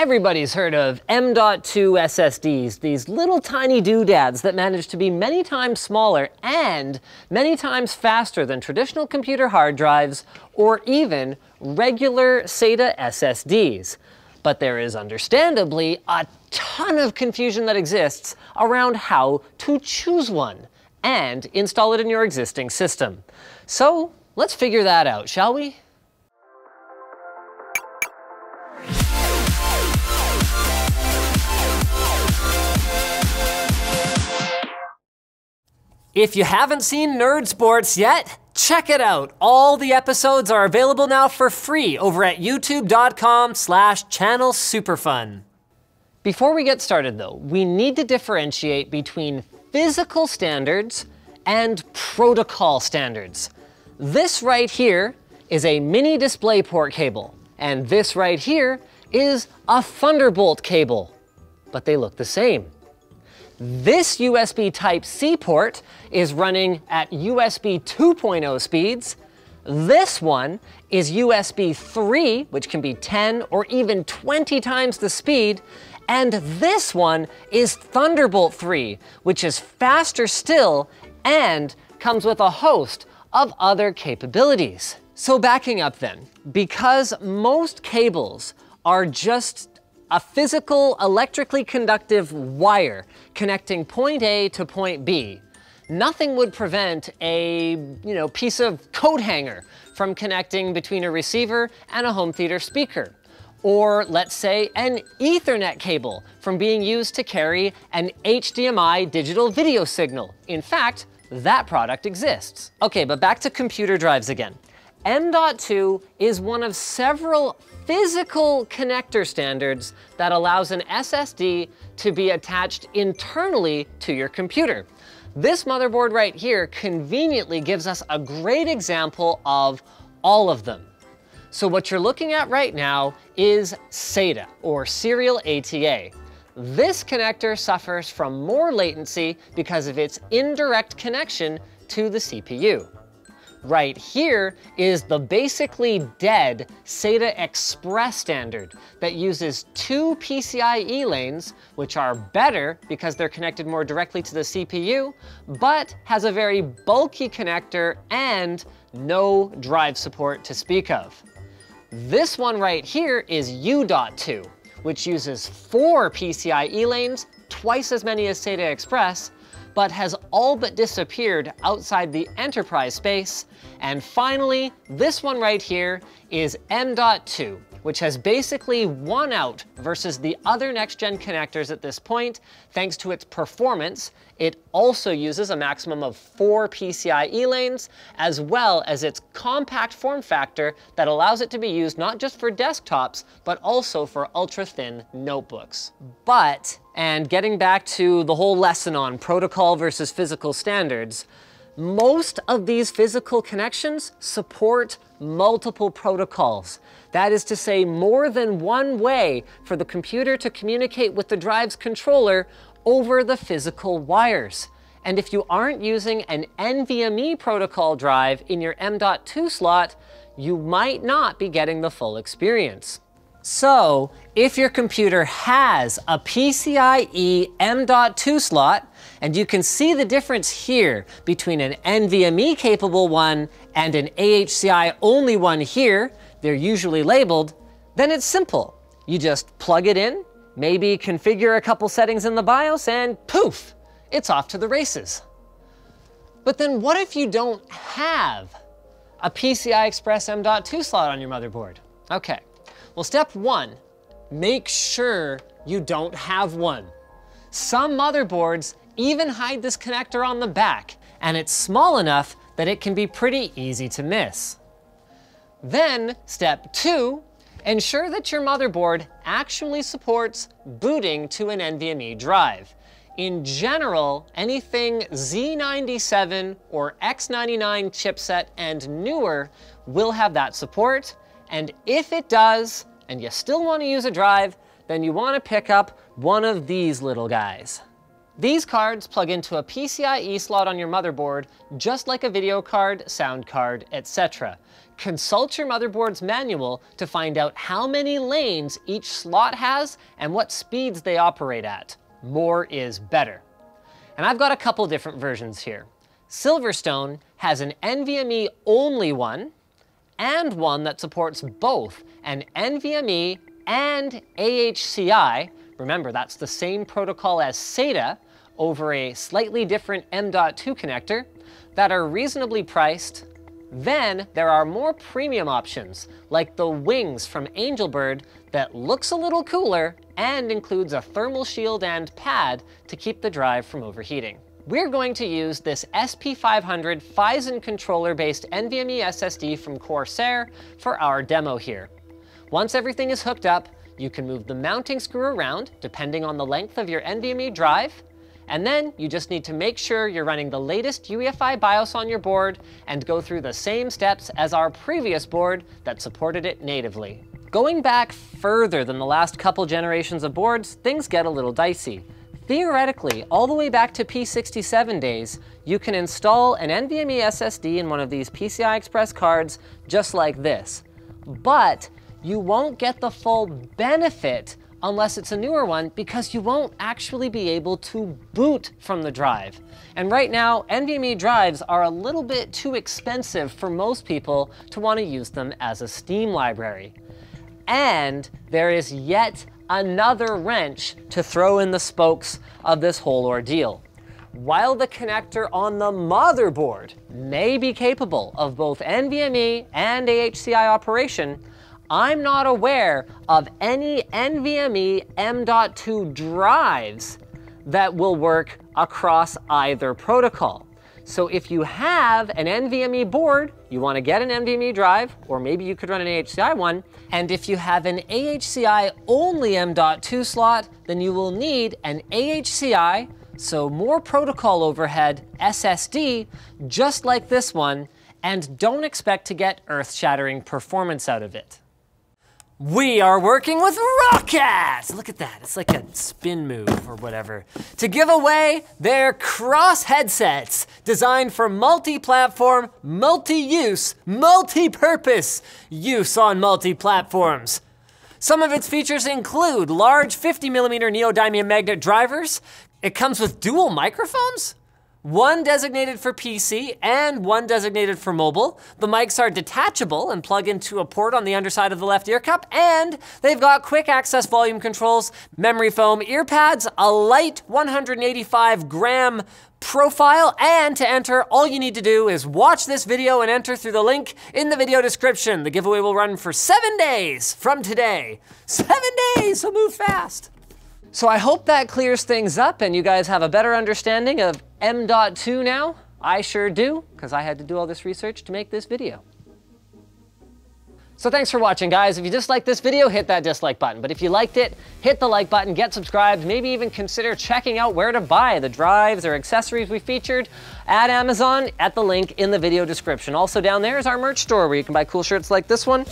Everybody's heard of M.2 SSDs, these little tiny doodads that manage to be many times smaller and many times faster than traditional computer hard drives or even regular SATA SSDs. But there is understandably a ton of confusion that exists around how to choose one and install it in your existing system. So let's figure that out, shall we? If you haven't seen Nerdsports yet, check it out. All the episodes are available now for free over at youtube.com/channelsuperfun. Before we get started though, we need to differentiate between physical standards and protocol standards. This right here is a mini DisplayPort cable, and this right here is a Thunderbolt cable, but they look the same. This USB Type-C port is running at USB 2.0 speeds. This one is USB 3, which can be 10 or even 20 times the speed. And this one is Thunderbolt 3, which is faster still and comes with a host of other capabilities. So backing up then, because most cables are just a physical, electrically conductive wire connecting point A to point B, nothing would prevent a piece of coat hanger from connecting between a receiver and a home theater speaker. Or let's say an Ethernet cable from being used to carry an HDMI digital video signal. In fact, that product exists. Okay, but back to computer drives again. M.2 is one of several physical connector standards that allows an SSD to be attached internally to your computer. This motherboard right here conveniently gives us a great example of all of them. So what you're looking at right now is SATA, or Serial ATA. This connector suffers from more latency because of its indirect connection to the CPU. Right here is the basically dead SATA Express standard that uses two PCIe lanes, which are better because they're connected more directly to the CPU, but has a very bulky connector and no drive support to speak of. This one right here is U.2, which uses four PCIe lanes, twice as many as SATA Express, but has all but disappeared outside the enterprise space. And finally, this one right here is M.2, which has basically won out versus the other next-gen connectors at this point, thanks to its performance. It also uses a maximum of four PCIe lanes, as well as its compact form factor that allows it to be used not just for desktops, but also for ultra-thin notebooks. But, and getting back to the whole lesson on protocol versus physical standards, most of these physical connections support multiple protocols. That is to say, more than one way for the computer to communicate with the drive's controller over the physical wires. And if you aren't using an NVMe protocol drive in your M.2 slot, you might not be getting the full experience. So, if your computer has a PCIe M.2 slot, and you can see the difference here between an NVMe-capable one and an AHCI-only one here, they're usually labeled, then it's simple. You just plug it in, maybe configure a couple settings in the BIOS, and poof, it's off to the races. But then what if you don't have a PCI Express M.2 slot on your motherboard? Okay. Well, step one, make sure you don't have one. Some motherboards even hide this connector on the back, and it's small enough that it can be pretty easy to miss. Then, step two, ensure that your motherboard actually supports booting to an NVMe drive. In general, anything Z97 or X99 chipset and newer will have that support. And if it does, and you still want to use a drive, then you want to pick up one of these little guys. These cards plug into a PCIe slot on your motherboard, just like a video card, sound card, etc. Consult your motherboard's manual to find out how many lanes each slot has and what speeds they operate at. More is better. And I've got a couple different versions here. Silverstone has an NVMe only one, and one that supports both an NVMe and AHCI, remember that's the same protocol as SATA, over a slightly different M.2 connector, that are reasonably priced. Then there are more premium options, like the Wings from Angelbird that looks a little cooler and includes a thermal shield and pad to keep the drive from overheating. We're going to use this SP500 Phison controller-based NVMe SSD from Corsair for our demo here. Once everything is hooked up, you can move the mounting screw around depending on the length of your NVMe drive, and then you just need to make sure you're running the latest UEFI BIOS on your board and go through the same steps as our previous board that supported it natively. Going back further than the last couple generations of boards, things get a little dicey. Theoretically, all the way back to P67 days, you can install an NVMe SSD in one of these PCI Express cards just like this. But you won't get the full benefit unless it's a newer one, because you won't actually be able to boot from the drive. And right now, NVMe drives are a little bit too expensive for most people to want to use them as a Steam library. And there is yet another wrench to throw in the spokes of this whole ordeal. While the connector on the motherboard may be capable of both NVMe and AHCI operation, I'm not aware of any NVMe M.2 drives that will work across either protocol. So if you have an NVMe board, you want to get an NVMe drive, or maybe you could run an AHCI one, and if you have an AHCI only M.2 slot, then you will need an AHCI, so more protocol overhead, SSD, just like this one, and don't expect to get earth-shattering performance out of it. We are working with Roccat! Look at that, it's like a spin move or whatever. To give away their CROSS headsets, designed for multi-platform, multi-use, multi-purpose use on multi-platforms. Some of its features include large 50mm neodymium magnet drivers. It comes with dual microphones? One designated for PC and one designated for mobile. The mics are detachable and plug into a port on the underside of the left ear cup, and they've got quick access volume controls, memory foam ear pads, a light 185-gram profile, and to enter, all you need to do is watch this video and enter through the link in the video description. The giveaway will run for 7 days from today. 7 days, so move fast. So I hope that clears things up and you guys have a better understanding of M.2 now. I sure do, because I had to do all this research to make this video. So thanks for watching, guys. If you disliked this video, hit that dislike button. But if you liked it, hit the like button, get subscribed, maybe even consider checking out where to buy the drives or accessories we featured at Amazon at the link in the video description. Also down there is our merch store where you can buy cool shirts like this one.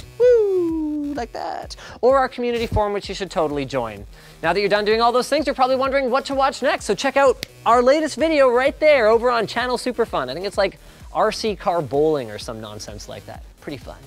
Like that, or our community forum, which you should totally join. Now that you're done doing all those things, you're probably wondering what to watch next, so check out our latest video right there over on Channel Superfun. I think it's like RC car bowling or some nonsense like that. Pretty fun.